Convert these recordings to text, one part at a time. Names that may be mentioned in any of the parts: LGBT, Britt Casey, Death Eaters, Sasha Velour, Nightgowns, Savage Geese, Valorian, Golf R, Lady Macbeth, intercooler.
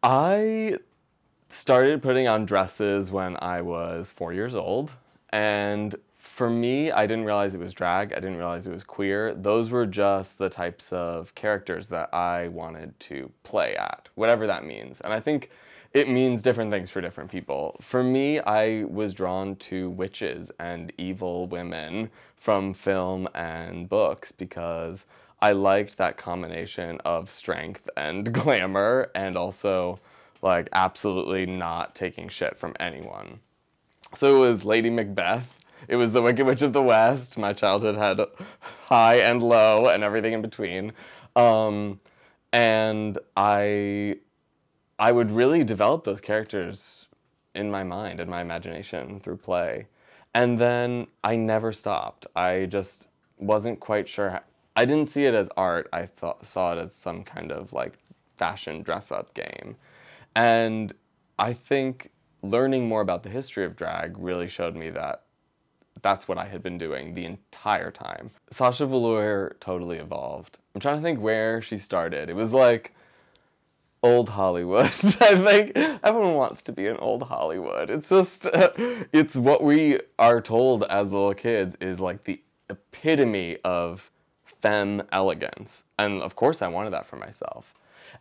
I started putting on dresses when I was 4 years old, and for me, I didn't realize it was drag, I didn't realize it was queer. Those were just the types of characters that I wanted to play at, whatever that means. And I think it means different things for different people. For me, I was drawn to witches and evil women from film and books because I liked that combination of strength and glamour and also like absolutely not taking shit from anyone. So it was Lady Macbeth, it was the Wicked Witch of the West. My childhood had high and low and everything in between. And I would really develop those characters in my mind, in my imagination through play. And then I never stopped. I just wasn't quite sure how, I didn't see it as art, I saw it as some kind of like fashion dress-up game. And I think learning more about the history of drag really showed me that that's what I had been doing the entire time. Sasha Velour totally evolved. I'm trying to think where she started. It was like old Hollywood. I think everyone wants to be in old Hollywood. It's just, it's what we are told as little kids is like the epitome of femme elegance, and of course I wanted that for myself.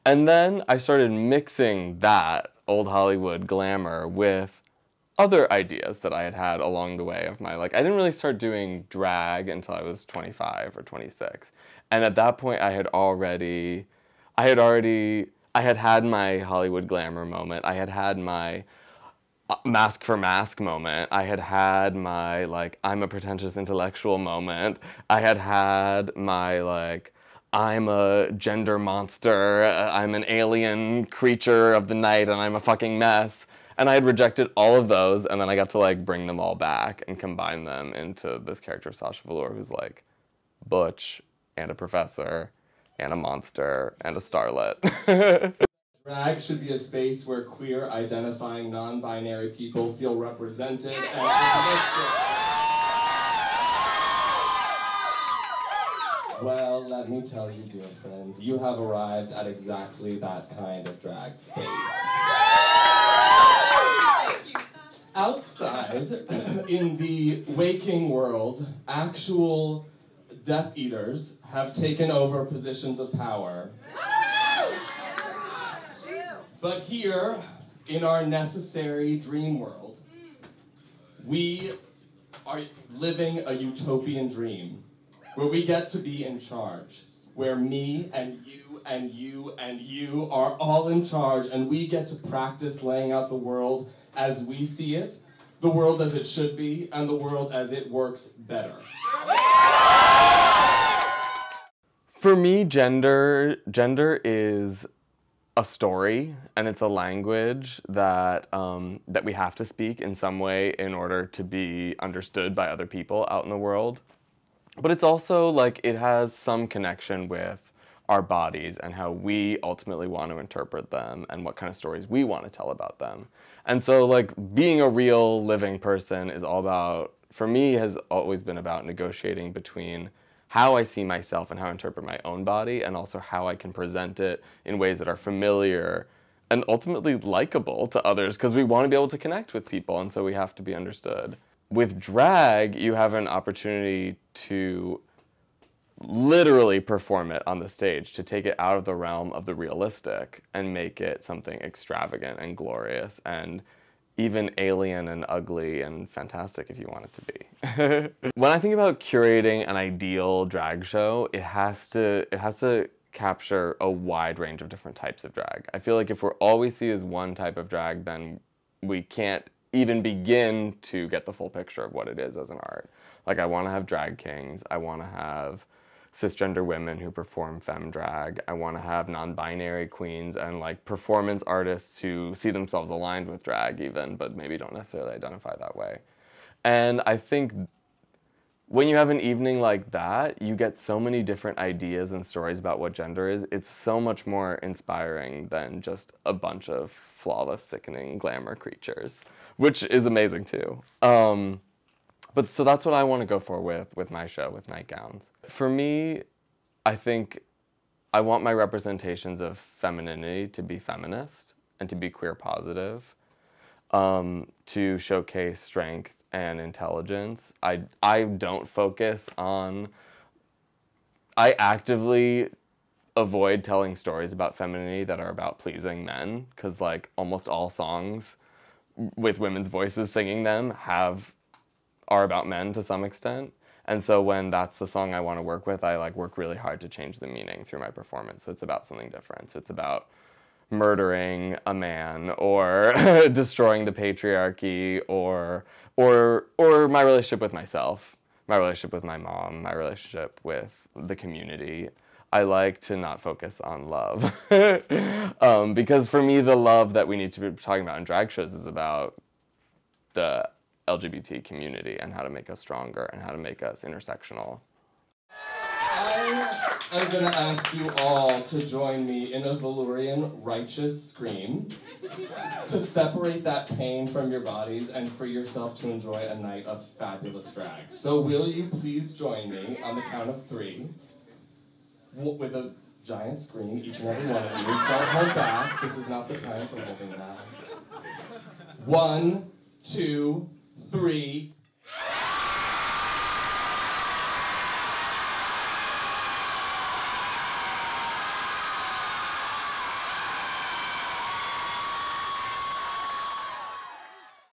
And then I started mixing that old Hollywood glamour with other ideas that I had had along the way of my, like, I didn't really start doing drag until I was 25 or 26, and at that point I had had my Hollywood glamour moment, I had had my mask for mask moment, I had had my like I'm a pretentious intellectual moment, I had had my like I'm a gender monster, I'm an alien creature of the night and I'm a fucking mess, and I had rejected all of those, and then I got to like bring them all back and combine them into this character of Sasha Velour who's like butch and a professor and a monster and a starlet. Drag should be a space where queer identifying non-binary people feel represented and uplifted. Well, let me tell you, dear friends, you have arrived at exactly that kind of drag space. Outside, in the waking world, actual Death Eaters have taken over positions of power. But here, in our necessary dream world, we are living a utopian dream where we get to be in charge, where me and you and you and you are all in charge, and we get to practice laying out the world as we see it, the world as it should be, and the world as it works better. For me, gender is a story, and it's a language that that we have to speak in some way in order to be understood by other people out in the world. But it's also like it has some connection with our bodies and how we ultimately want to interpret them and what kind of stories we want to tell about them. And so like being a real living person is all about, for me, has always been about negotiating between how I see myself and how I interpret my own body, and also how I can present it in ways that are familiar and ultimately likable to others, because we want to be able to connect with people, and so we have to be understood. With drag, you have an opportunity to literally perform it on the stage, to take it out of the realm of the realistic and make it something extravagant and glorious and even alien and ugly and fantastic if you want it to be. When I think about curating an ideal drag show, it has to capture a wide range of different types of drag. I feel like if we're all we see is one type of drag, then we can't even begin to get the full picture of what it is as an art. Like I wanna have drag kings, I wanna have cisgender women who perform femme drag. I want to have non-binary queens and like performance artists who see themselves aligned with drag even, but maybe don't necessarily identify that way. And I think when you have an evening like that, you get so many different ideas and stories about what gender is. It's so much more inspiring than just a bunch of flawless, sickening glamour creatures, which is amazing too. But so that's what I want to go for with my show, with Nightgowns. For me, I think I want my representations of femininity to be feminist and to be queer positive, to showcase strength and intelligence. I don't focus on, I actively avoid telling stories about femininity that are about pleasing men, because like almost all songs with women's voices singing them are about men to some extent. And so when that's the song I want to work with, I like work really hard to change the meaning through my performance. So it's about something different. So it's about murdering a man or destroying the patriarchy or my relationship with myself, my relationship with my mom, my relationship with the community. I like to not focus on love. Because for me, the love that we need to be talking about in drag shows is about the LGBT community and how to make us stronger and how to make us intersectional. I am gonna ask you all to join me in a Valorian righteous scream to separate that pain from your bodies and for yourself to enjoy a night of fabulous drag. So will you please join me on the count of 3 with a giant scream, each and every one of you. Don't hold back, this is not the time for holding back. 1, 2, 3.